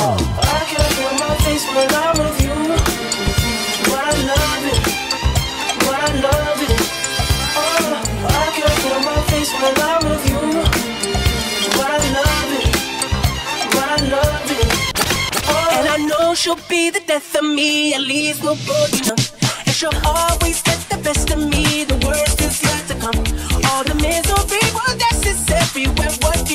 I can't feel my face when I'm with you. But I love it, but I love it. Oh, I can't feel my face when I'm with you. But I love it, but I love it. Oh. And I know she'll be the death of me, at least we'll both know. And she'll always get the best of me, the worst is yet to come. All the misery, well, that's just everywhere. What?